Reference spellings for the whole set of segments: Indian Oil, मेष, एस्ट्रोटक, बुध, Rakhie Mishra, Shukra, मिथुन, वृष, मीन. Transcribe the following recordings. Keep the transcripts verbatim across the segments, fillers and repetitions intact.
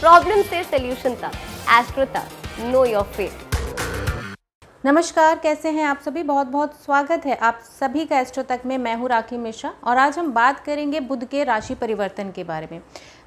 Problem से solution तक, एस्ट्रोटक, know your fate. नमस्कार, कैसे हैं आप सभी। बहुत बहुत स्वागत है आप सभी का एस्ट्रोटक में। मैं हूँ राखी मिश्रा और आज हम बात करेंगे बुध के राशि परिवर्तन के बारे में।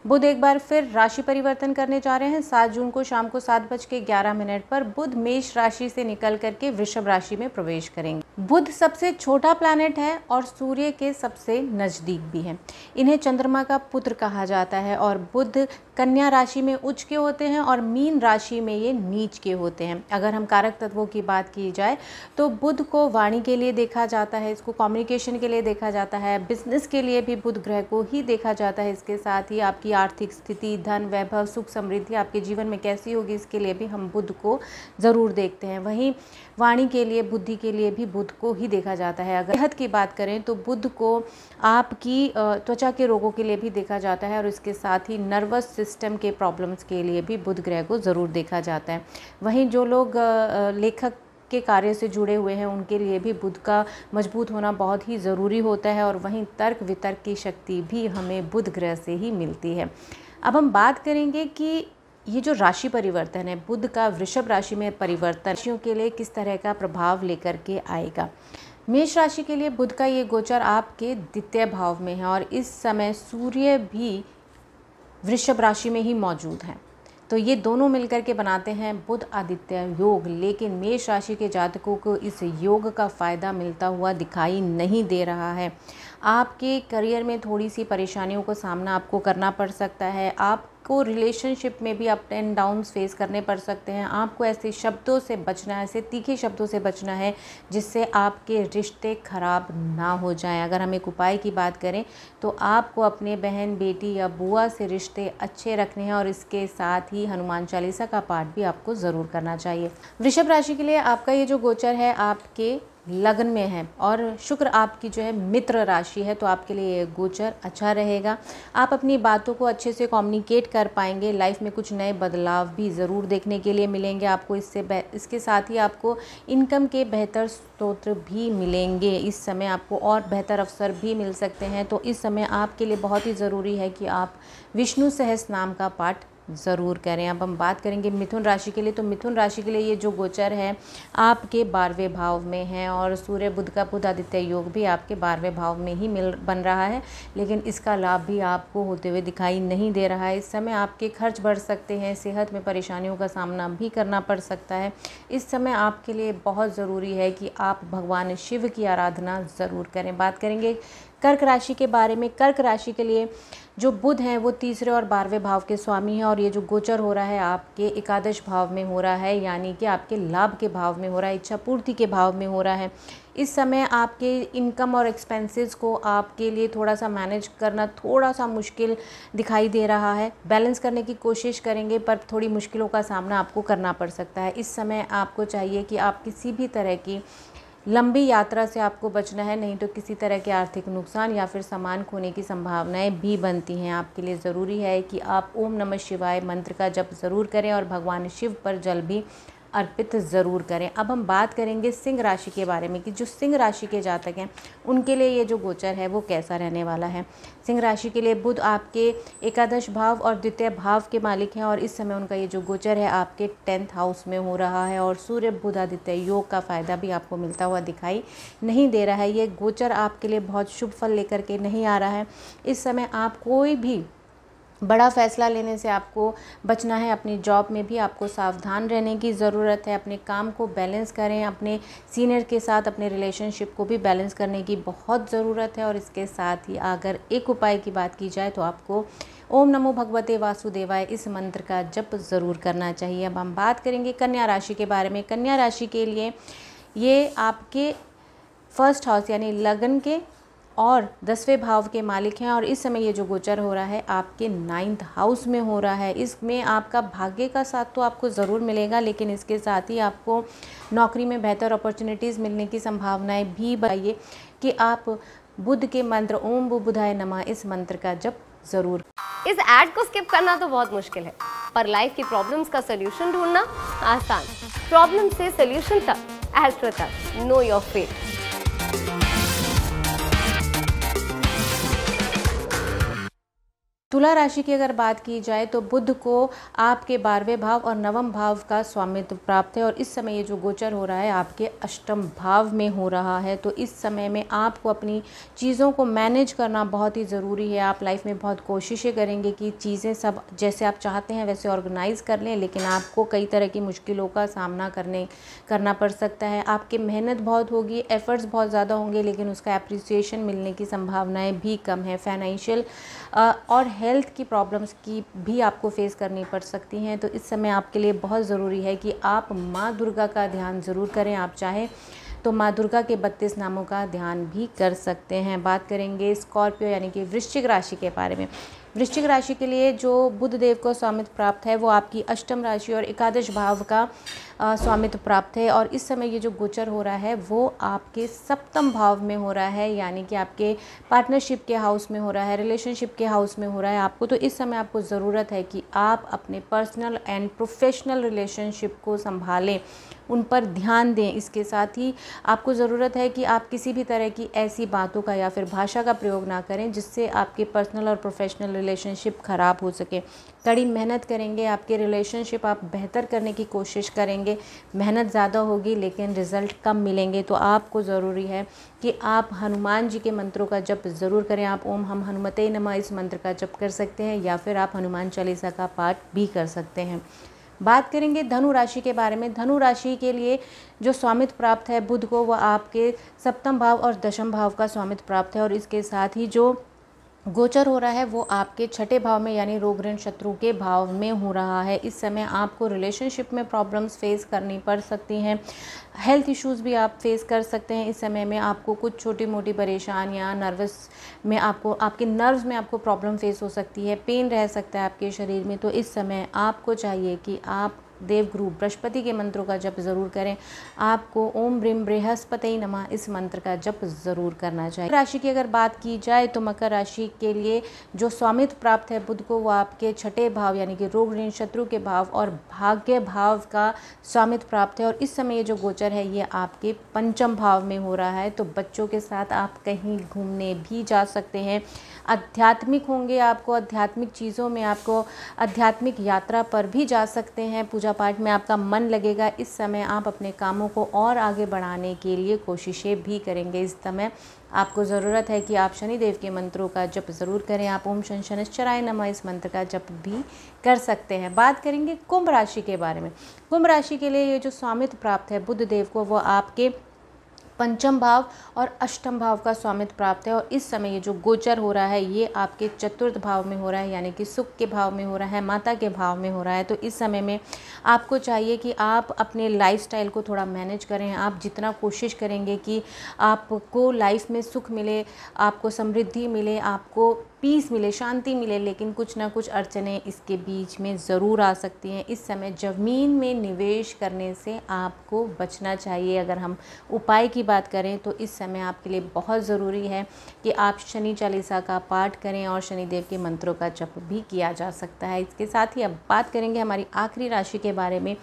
बुध एक बार फिर राशि परिवर्तन करने जा रहे हैं। सात जून को शाम को सात बज के ग्यारह मिनट पर बुध मेष राशि से निकल करके वृषभ राशि में प्रवेश करेंगे। बुध सबसे छोटा प्लैनेट है और सूर्य के सबसे नज़दीक भी है। इन्हें चंद्रमा का पुत्र कहा जाता है और बुध कन्या राशि में उच्च के होते हैं और मीन राशि में ये नीच के होते हैं। अगर हम कारक तत्वों की बात की जाए तो बुध को वाणी के लिए देखा जाता है, इसको कम्युनिकेशन के लिए देखा जाता है, बिजनेस के लिए भी बुध ग्रह को ही देखा जाता है। इसके साथ ही आपकी आर्थिक स्थिति, धन, वैभव, सुख, समृद्धि आपके जीवन में कैसी होगी, इसके लिए भी हम बुध को ज़रूर देखते हैं। वहीं वाणी के लिए, बुद्धि के लिए भी बुध को ही देखा जाता है। अगर सेहत की बात करें तो बुध को आपकी त्वचा के रोगों के लिए भी देखा जाता है और इसके साथ ही नर्वस सिस्टम के प्रॉब्लम्स के लिए भी बुध ग्रह को ज़रूर देखा जाता है। वहीं जो लोग लेखक के कार्य से जुड़े हुए हैं उनके लिए भी बुध का मजबूत होना बहुत ही ज़रूरी होता है और वहीं तर्क वितर्क की शक्ति भी हमें बुध ग्रह से ही मिलती है। अब हम बात करेंगे कि ये जो राशि परिवर्तन है, बुध का वृषभ राशि में परिवर्तन राशियों के लिए किस तरह का प्रभाव लेकर के आएगा। मेष राशि के लिए बुध का ये गोचर आपके द्वितीय भाव में है और इस समय सूर्य भी वृषभ राशि में ही मौजूद है, तो ये दोनों मिलकर के बनाते हैं बुध आदित्य योग। लेकिन मेष राशि के जातकों को इस योग का फ़ायदा मिलता हुआ दिखाई नहीं दे रहा है। आपके करियर में थोड़ी सी परेशानियों का सामना आपको करना पड़ सकता है। आपको रिलेशनशिप में भी अप एंड डाउन्स फेस करने पड़ सकते हैं। आपको ऐसे शब्दों से बचना है, ऐसे तीखे शब्दों से बचना है जिससे आपके रिश्ते खराब ना हो जाएं। अगर हम एक उपाय की बात करें तो आपको अपने बहन, बेटी या बुआ से रिश्ते अच्छे रखने हैं और इसके साथ ही हनुमान चालीसा का पाठ भी आपको ज़रूर करना चाहिए। वृषभ राशि के लिए आपका ये जो गोचर है आपके लगन में है और शुक्र आपकी जो है मित्र राशि है, तो आपके लिए ये गोचर अच्छा रहेगा। आप अपनी बातों को अच्छे से कम्युनिकेट कर पाएंगे। लाइफ में कुछ नए बदलाव भी ज़रूर देखने के लिए मिलेंगे आपको। इससे इसके साथ ही आपको इनकम के बेहतर स्रोत भी मिलेंगे। इस समय आपको और बेहतर अवसर भी मिल सकते हैं, तो इस समय आपके लिए बहुत ही ज़रूरी है कि आप विष्णु सहस नाम का पाठ ज़रूर करें। अब हम बात करेंगे मिथुन राशि के लिए, तो मिथुन राशि के लिए ये जो गोचर है आपके बारहवें भाव में है और सूर्य बुध का बुध आदित्य योग भी आपके बारहवें भाव में ही मिल बन रहा है, लेकिन इसका लाभ भी आपको होते हुए दिखाई नहीं दे रहा है। इस समय आपके खर्च बढ़ सकते हैं, सेहत में परेशानियों का सामना भी करना पड़ सकता है। इस समय आपके लिए बहुत ज़रूरी है कि आप भगवान शिव की आराधना ज़रूर करें। बात करेंगे कर्क राशि के बारे में। कर्क राशि के लिए जो बुध हैं वो तीसरे और बारहवें भाव के स्वामी हैं और ये जो गोचर हो रहा है आपके एकादश भाव में हो रहा है, यानी कि आपके लाभ के भाव में हो रहा है, इच्छा पूर्ति के भाव में हो रहा है। इस समय आपके इनकम और एक्सपेंसेस को आपके लिए थोड़ा सा मैनेज करना थोड़ा सा मुश्किल दिखाई दे रहा है। बैलेंस करने की कोशिश करेंगे पर थोड़ी मुश्किलों का सामना आपको करना पड़ सकता है। इस समय आपको चाहिए कि आप किसी भी तरह की लंबी यात्रा से आपको बचना है, नहीं तो किसी तरह के आर्थिक नुकसान या फिर सामान खोने की संभावनाएं भी बनती हैं। आपके लिए ज़रूरी है कि आप ओम नमः शिवाय मंत्र का जप ज़रूर करें और भगवान शिव पर जल भी अर्पित ज़रूर करें। अब हम बात करेंगे सिंह राशि के बारे में कि जो सिंह राशि के जातक हैं उनके लिए ये जो गोचर है वो कैसा रहने वाला है। सिंह राशि के लिए बुध आपके एकादश भाव और द्वितीय भाव के मालिक हैं और इस समय उनका ये जो गोचर है आपके टेंथ हाउस में हो रहा है और सूर्य बुध आदित्य योग का फ़ायदा भी आपको मिलता हुआ दिखाई नहीं दे रहा है। ये गोचर आपके लिए बहुत शुभ फल लेकर के नहीं आ रहा है। इस समय आप कोई भी बड़ा फैसला लेने से आपको बचना है। अपनी जॉब में भी आपको सावधान रहने की ज़रूरत है। अपने काम को बैलेंस करें, अपने सीनियर के साथ अपने रिलेशनशिप को भी बैलेंस करने की बहुत ज़रूरत है। और इसके साथ ही अगर एक उपाय की बात की जाए तो आपको ओम नमो भगवते वासुदेवाय इस मंत्र का जप ज़रूर करना चाहिए। अब हम बात करेंगे कन्या राशि के बारे में। कन्या राशि के लिए ये आपके फर्स्ट हाउस यानी लगन के और दसवें भाव के मालिक हैं और इस समय ये जो गोचर हो रहा है आपके नाइन्थ हाउस में हो रहा है। इसमें आपका भाग्य का साथ तो आपको ज़रूर मिलेगा, लेकिन इसके साथ ही आपको नौकरी में बेहतर अपॉर्चुनिटीज़ मिलने की संभावनाएं भी बताइए कि आप बुध के मंत्र ओम बुधाय नमः इस मंत्र का जप ज़रूर। इस ऐड को स्किप करना तो बहुत मुश्किल है, पर लाइफ की प्रॉब्लम्स का सोल्यूशन ढूंढना आसान। प्रॉब्लम से सोल्यूशन तक, एस्ट्रोटक, नो योर फेट। तुला राशि की अगर बात की जाए तो बुध को आपके बारहवें भाव और नवम भाव का स्वामित्व प्राप्त है और इस समय ये जो गोचर हो रहा है आपके अष्टम भाव में हो रहा है। तो इस समय में आपको अपनी चीज़ों को मैनेज करना बहुत ही ज़रूरी है। आप लाइफ में बहुत कोशिशें करेंगे कि चीज़ें सब जैसे आप चाहते हैं वैसे ऑर्गेनाइज़ कर लें, लेकिन आपको कई तरह की मुश्किलों का सामना करने करना पड़ सकता है। आपकी मेहनत बहुत होगी, एफ़र्ट्स बहुत ज़्यादा होंगे, लेकिन उसका एप्रिसिएशन मिलने की संभावनाएँ भी कम है। फाइनेंशियल और हेल्थ की प्रॉब्लम्स की भी आपको फेस करनी पड़ सकती हैं। तो इस समय आपके लिए बहुत ज़रूरी है कि आप माँ दुर्गा का ध्यान ज़रूर करें। आप चाहें तो माँ दुर्गा के बत्तीस नामों का ध्यान भी कर सकते हैं। बात करेंगे स्कॉर्पियो यानी कि वृश्चिक राशि के बारे में। वृश्चिक राशि के लिए जो बुध देव को स्वामित्व प्राप्त है वो आपकी अष्टम राशि और एकादश भाव का स्वामित्व प्राप्त है और इस समय ये जो गोचर हो रहा है वो आपके सप्तम भाव में हो रहा है, यानी कि आपके पार्टनरशिप के हाउस में हो रहा है, रिलेशनशिप के हाउस में हो रहा है आपको। तो इस समय आपको ज़रूरत है कि आप अपने पर्सनल एंड प्रोफेशनल रिलेशनशिप को संभालें, उन पर ध्यान दें। इसके साथ ही आपको ज़रूरत है कि आप किसी भी तरह की ऐसी बातों का या फिर भाषा का प्रयोग ना करें जिससे आपके पर्सनल और प्रोफेशनल रिलेशनशिप ख़राब हो सके। कड़ी मेहनत करेंगे, आपके रिलेशनशिप आप बेहतर करने की कोशिश करेंगे, मेहनत ज़्यादा होगी लेकिन रिज़ल्ट कम मिलेंगे। तो आपको ज़रूरी है कि आप हनुमान जी के मंत्रों का जप ज़रूर करें। आप ओम हम हनुमते नमः इस मंत्र का जप कर सकते हैं या फिर आप हनुमान चालीसा का पाठ भी कर सकते हैं। बात करेंगे धनु राशि के बारे में। धनु राशि के लिए जो स्वामित्व प्राप्त है बुध को, वह आपके सप्तम भाव और दशम भाव का स्वामित्व प्राप्त है और इसके साथ ही जो गोचर हो रहा है वो आपके छठे भाव में यानी रोग ऋण शत्रु के भाव में हो रहा है। इस समय आपको रिलेशनशिप में प्रॉब्लम्स फेस करनी पड़ सकती हैं, हेल्थ इश्यूज़ भी आप फेस कर सकते हैं। इस समय में आपको कुछ छोटी मोटी परेशानियां, नर्वस में आपको आपके नर्व्स में आपको प्रॉब्लम फेस हो सकती है, पेन रह सकता है आपके शरीर में। तो इस समय आपको चाहिए कि आप देवगुरु बृहस्पति के मंत्रों का जप ज़रूर करें। आपको ओम ब्रीम बृहस्पतये नमः इस मंत्र का जप ज़रूर करना चाहिए। राशि की अगर बात की जाए तो मकर राशि के लिए जो स्वामित्व प्राप्त है बुध को, वो आपके छठे भाव यानी कि रोग ऋण शत्रु के भाव और भाग्य भाव का स्वामित्व प्राप्त है और इस समय ये जो गोचर है ये आपके पंचम भाव में हो रहा है। तो बच्चों के साथ आप कहीं घूमने भी जा सकते हैं, आध्यात्मिक होंगे, आपको आध्यात्मिक चीज़ों में आपको आध्यात्मिक यात्रा पर भी जा सकते हैं, पूजा पाठ में आपका मन लगेगा। इस समय आप अपने कामों को और आगे बढ़ाने के लिए कोशिशें भी करेंगे। इस समय आपको ज़रूरत है कि आप शनिदेव के मंत्रों का जप ज़रूर करें। आप ओम शन शनैश्चराय नमः इस मंत्र का जप भी कर सकते हैं। बात करेंगे कुंभ राशि के बारे में। कुंभ राशि के लिए ये जो स्वामित्व प्राप्त है बुध देव को, वो आपके पंचम भाव और अष्टम भाव का स्वामित्व प्राप्त है और इस समय ये जो गोचर हो रहा है ये आपके चतुर्थ भाव में हो रहा है, यानी कि सुख के भाव में हो रहा है, माता के भाव में हो रहा है। तो इस समय में आपको चाहिए कि आप अपने लाइफस्टाइल को थोड़ा मैनेज करें। आप जितना कोशिश करेंगे कि आपको लाइफ में सुख मिले, आपको समृद्धि मिले, आपको पीस मिले, शांति मिले, लेकिन कुछ ना कुछ अड़चनें इसके बीच में ज़रूर आ सकती हैं। इस समय ज़मीन में निवेश करने से आपको बचना चाहिए। अगर हम उपाय की बात करें तो इस समय आपके लिए बहुत ज़रूरी है कि आप शनि चालीसा का पाठ करें और शनिदेव के मंत्रों का जप भी किया जा सकता है। इसके साथ ही अब बात करेंगे हमारी आखिरी राशि के बारे में,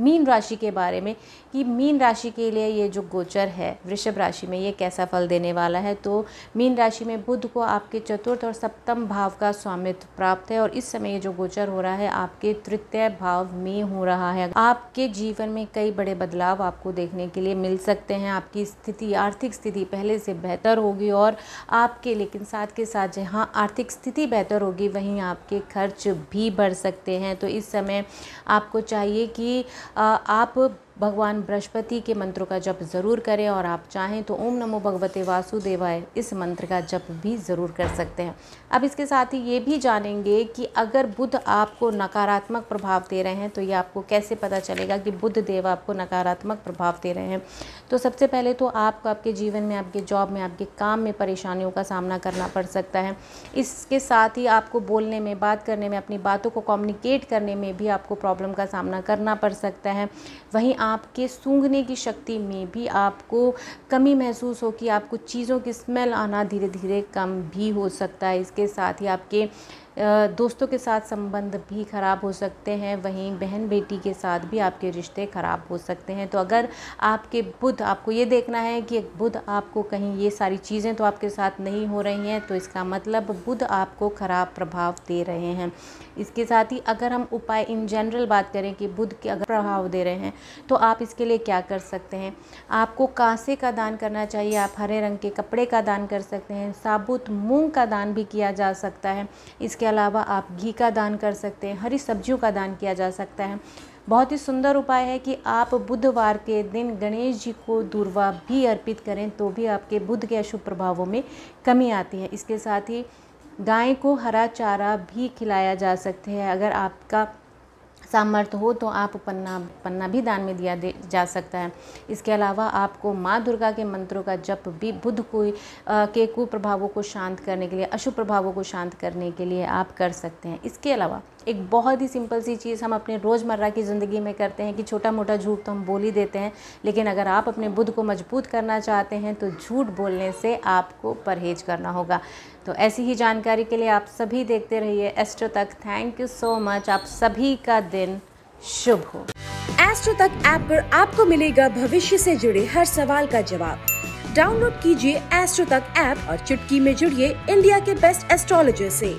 मीन राशि के बारे में, कि मीन राशि के लिए ये जो गोचर है वृषभ राशि में ये कैसा फल देने वाला है। तो मीन राशि में बुध को आपके चतुर्थ और सप्तम भाव का स्वामित्व प्राप्त है और इस समय ये जो गोचर हो रहा है आपके तृतीय भाव में हो रहा है। आपके जीवन में कई बड़े बदलाव आपको देखने के लिए मिल सकते हैं। आपकी स्थिति, आर्थिक स्थिति पहले से बेहतर होगी और आपके, लेकिन साथ के साथ जहाँ आर्थिक स्थिति बेहतर होगी वहीं आपके खर्च भी बढ़ सकते हैं। तो इस समय आपको चाहिए कि आप भगवान बृहस्पति के मंत्रों का जप ज़रूर करें और आप चाहें तो ओम नमो भगवते वासुदेवाय इस मंत्र का जप भी ज़रूर कर सकते हैं। अब इसके साथ ही ये भी जानेंगे कि अगर बुध आपको नकारात्मक प्रभाव दे रहे हैं तो ये आपको कैसे पता चलेगा कि बुध देव आपको नकारात्मक प्रभाव दे रहे हैं। तो सबसे पहले तो आपको आपके जीवन में, आपके जॉब में, आपके काम में परेशानियों का सामना करना पड़ सकता है। इसके साथ ही आपको बोलने में, बात करने में, अपनी बातों को कम्युनिकेट करने में भी आपको प्रॉब्लम का सामना करना पड़ सकता है। वहीं आपके सूंघने की शक्ति में भी आपको कमी महसूस हो कि आपको चीज़ों की स्मेल आना धीरे धीरे कम भी हो सकता है। इसके साथ ही आपके दोस्तों के साथ संबंध भी ख़राब हो सकते हैं, वहीं बहन बेटी के साथ भी आपके रिश्ते ख़राब हो सकते हैं। तो अगर आपके बुध, आपको ये देखना है कि बुध आपको कहीं ये सारी चीज़ें तो आपके साथ नहीं हो रही हैं, तो इसका मतलब बुध आपको ख़राब प्रभाव दे रहे हैं। इसके साथ ही अगर हम उपाय इन जनरल बात करें कि बुध के अगर प्रभाव दे रहे हैं तो आप इसके लिए क्या कर सकते हैं। आपको कांसे का दान करना चाहिए, आप हरे रंग के कपड़े का दान कर सकते हैं, साबुत मूंग का दान भी किया जा सकता है। इसके अलावा आप घी का दान कर सकते हैं, हरी सब्जियों का दान किया जा सकता है। बहुत ही सुंदर उपाय है कि आप बुधवार के दिन गणेश जी को दूर्वा भी अर्पित करें तो भी आपके बुध के अशुभ प्रभावों में कमी आती है। इसके साथ ही गाय को हरा चारा भी खिलाया जा सकता है। अगर आपका सामर्थ्य हो तो आप पन्ना पन्ना भी दान में दिया दे जा सकता है। इसके अलावा आपको माँ दुर्गा के मंत्रों का जप भी बुध को के कुप्रभावों को शांत करने के लिए, अशुभ प्रभावों को शांत करने के लिए आप कर सकते हैं। इसके अलावा एक बहुत ही सिंपल सी चीज़ हम अपने रोज़मर्रा की ज़िंदगी में करते हैं कि छोटा मोटा झूठ तो हम बोल ही देते हैं, लेकिन अगर आप अपने बुध को मजबूत करना चाहते हैं तो झूठ बोलने से आपको परहेज करना होगा। तो ऐसी ही जानकारी के लिए आप सभी देखते रहिए एस्ट्रोटक। Thank you so much. आप सभी का दिन शुभ हो। एस्ट्रोटक ऐप पर आपको मिलेगा भविष्य से जुड़े हर सवाल का जवाब। डाउनलोड कीजिए एस्ट्रोटक ऐप और चुटकी में जुड़िए इंडिया के बेस्ट एस्ट्रोलॉजर से।